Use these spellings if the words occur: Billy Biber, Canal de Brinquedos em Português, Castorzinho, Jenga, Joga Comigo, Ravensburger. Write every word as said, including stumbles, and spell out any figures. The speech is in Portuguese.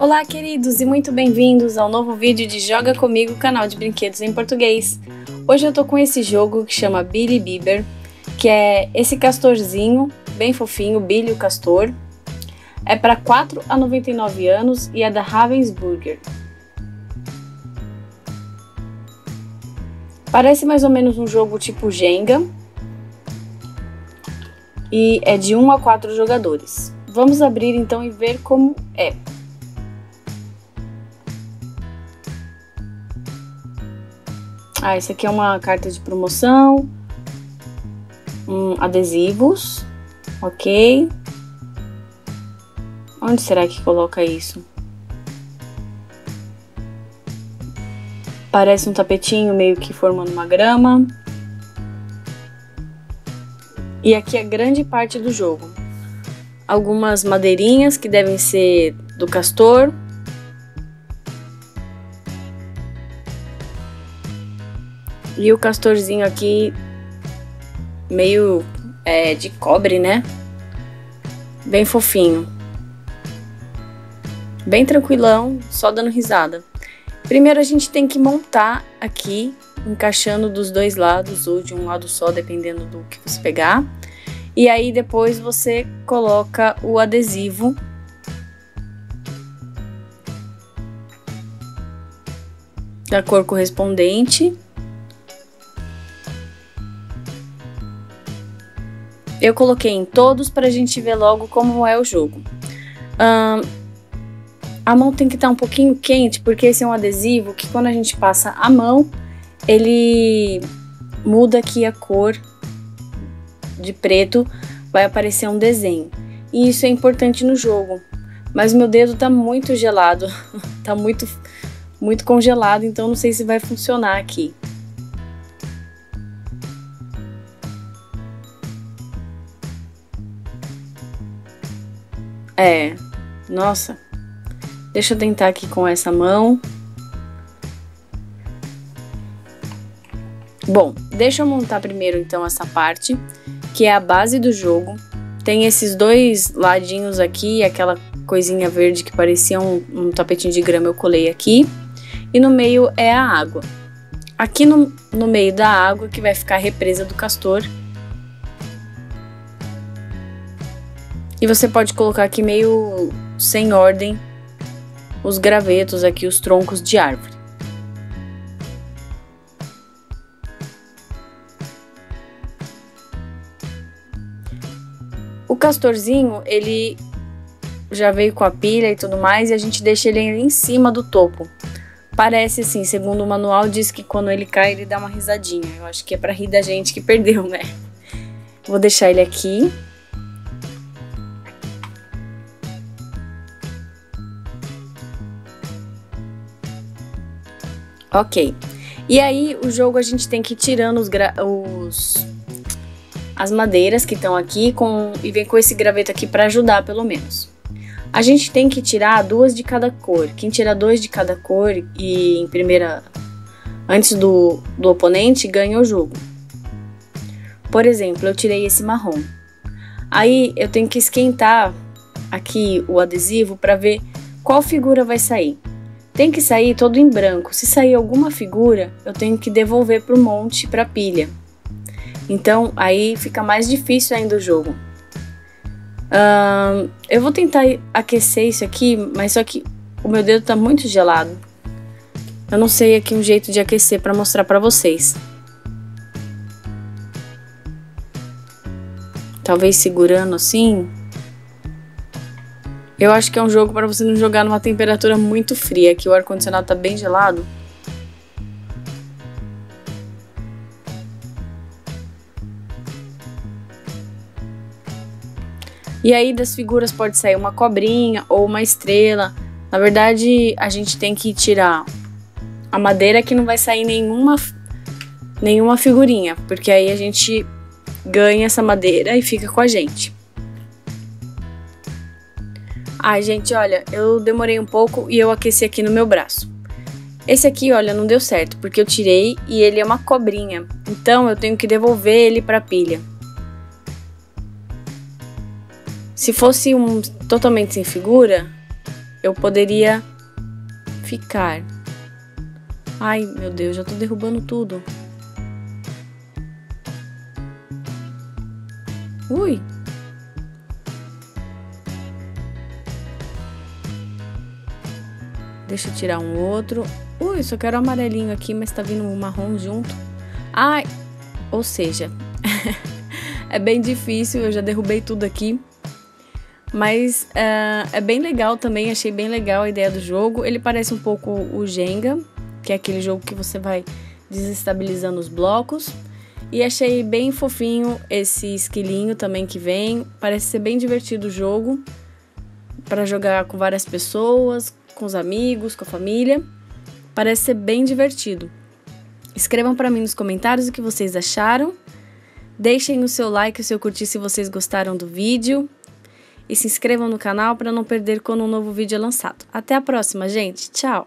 Olá, queridos, e muito bem-vindos ao novo vídeo de Joga Comigo, canal de brinquedos em português. Hoje eu tô com esse jogo que chama Billy Biber, que é esse castorzinho, bem fofinho, Billy o Castor. É para quatro a noventa e nove anos e é da Ravensburger. Parece mais ou menos um jogo tipo Jenga e é de um a quatro jogadores. Vamos abrir então e ver como é. Ah, esse aqui é uma carta de promoção, um, adesivos, ok. Onde será que coloca isso? Parece um tapetinho meio que formando uma grama. E aqui é a grande parte do jogo. Algumas madeirinhas que devem ser do castor. E o castorzinho aqui meio é, de cobre, né? Bem fofinho. Bem tranquilão, só dando risada. Primeiro a gente tem que montar aqui, encaixando dos dois lados ou de um lado só, dependendo do que você pegar. E aí depois você coloca o adesivo. Da cor correspondente. Eu coloquei em todos para a gente ver logo como é o jogo. Ahn, a mão tem que estar um pouquinho quente, porque esse é um adesivo que quando a gente passa a mão, ele muda aqui a cor de preto, vai aparecer um desenho. E isso é importante no jogo. Mas meu dedo tá muito gelado, tá muito, muito congelado, então não sei se vai funcionar aqui. É, nossa, deixa eu tentar aqui com essa mão. Bom, deixa eu montar primeiro então essa parte, que é a base do jogo. Tem esses dois ladinhos aqui, aquela coisinha verde que parecia um, um tapetinho de grama, eu colei aqui. E no meio é a água. Aqui no, no meio da água que vai ficar a represa do castor. E você pode colocar aqui meio sem ordem os gravetos aqui, os troncos de árvore. O castorzinho, ele já veio com a pilha e tudo mais, e a gente deixa ele em cima do topo. Parece assim, segundo o manual diz que quando ele cai ele dá uma risadinha. Eu acho que é pra rir da gente que perdeu, né? Vou deixar ele aqui. Ok, e aí o jogo a gente tem que ir tirando os gra os, as madeiras que estão aqui com, e vem com esse graveto aqui para ajudar pelo menos. A gente tem que tirar duas de cada cor. Quem tira dois de cada cor e em primeira, antes do, do oponente, ganha o jogo. Por exemplo, eu tirei esse marrom. Aí eu tenho que esquentar aqui o adesivo para ver qual figura vai sair. Tem que sair todo em branco. Se sair alguma figura, eu tenho que devolver para o monte, para a pilha. Então, aí fica mais difícil ainda o jogo. Hum, eu vou tentar aquecer isso aqui, mas só que o meu dedo está muito gelado. Eu não sei aqui um jeito de aquecer para mostrar para vocês. Talvez segurando assim... Eu acho que é um jogo para você não jogar numa temperatura muito fria, que o ar-condicionado tá bem gelado. E aí das figuras pode sair uma cobrinha ou uma estrela. Na verdade, a gente tem que tirar a madeira que não vai sair nenhuma, nenhuma figurinha, porque aí a gente ganha essa madeira e fica com a gente. Ai, gente, olha, eu demorei um pouco e eu aqueci aqui no meu braço. Esse aqui, olha, não deu certo, porque eu tirei e ele é uma cobrinha. Então, eu tenho que devolver ele pra pilha. Se fosse um totalmente sem figura, eu poderia ficar. Ai, meu Deus, já tô derrubando tudo. Ui! Deixa eu tirar um outro. Ui, só quero o amarelinho aqui, mas tá vindo um marrom junto. Ai, ou seja, é bem difícil, eu já derrubei tudo aqui. Mas uh, é bem legal também, achei bem legal a ideia do jogo. Ele parece um pouco o Jenga, que é aquele jogo que você vai desestabilizando os blocos. E achei bem fofinho esse esquilinho também que vem. Parece ser bem divertido o jogo, para jogar com várias pessoas, com os amigos, com a família. Parece ser bem divertido. Escrevam para mim nos comentários o que vocês acharam. Deixem o seu like, o seu curtir se vocês gostaram do vídeo. E se inscrevam no canal para não perder quando um novo vídeo é lançado. Até a próxima, gente. Tchau!